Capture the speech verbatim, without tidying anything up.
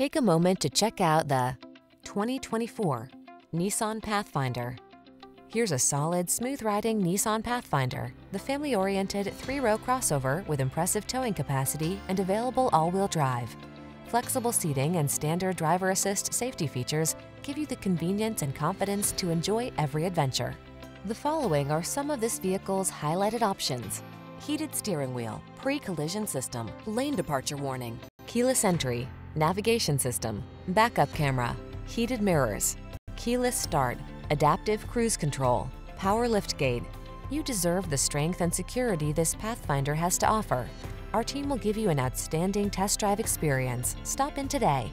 Take a moment to check out the twenty twenty-four Nissan Pathfinder. Here's a solid, smooth-riding Nissan Pathfinder, the family-oriented three-row crossover with impressive towing capacity and available all-wheel drive. Flexible seating and standard driver assist safety features give you the convenience and confidence to enjoy every adventure. The following are some of this vehicle's highlighted options: heated steering wheel, pre-collision system, lane departure warning, keyless entry, navigation system, backup camera, heated mirrors, keyless start, adaptive cruise control, power liftgate. You deserve the strength and security this Pathfinder has to offer. Our team will give you an outstanding test drive experience. Stop in today.